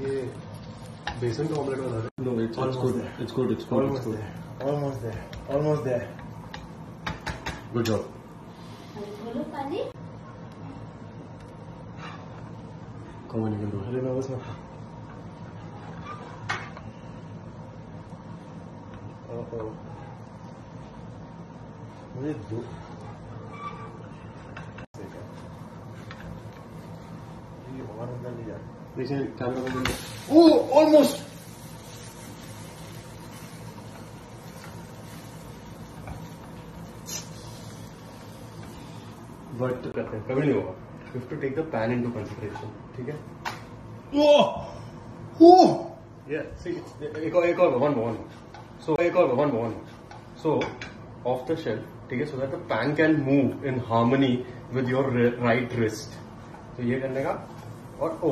ये बेसन का ऑमलेट बना रहे। No, it's good. Almost there. Good job. Come on, you can do it. No, it's not. Oh. मुझे दो Oh, almost. But कभी नहीं होगा. You have to take the pan into consideration. ठीक है? Oh. Yeah. See, one more. So So off the shelf. ठीक है? So that the pan can move in harmony with your right wrist. So ये करने का. और ओ